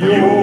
You